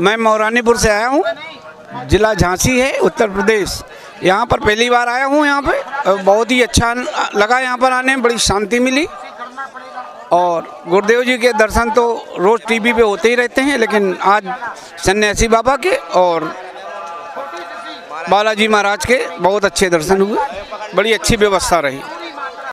मैं मौरानीपुर से आया हूँ, जिला झांसी है, उत्तर प्रदेश। यहाँ पर पहली बार आया हूँ। यहाँ पे बहुत ही अच्छा लगा, यहाँ पर आने में बड़ी शांति मिली। और गुरुदेव जी के दर्शन तो रोज़ टीवी पे होते ही रहते हैं, लेकिन आज सन्यासी बाबा के और बालाजी महाराज के बहुत अच्छे दर्शन हुए। बड़ी अच्छी व्यवस्था रही।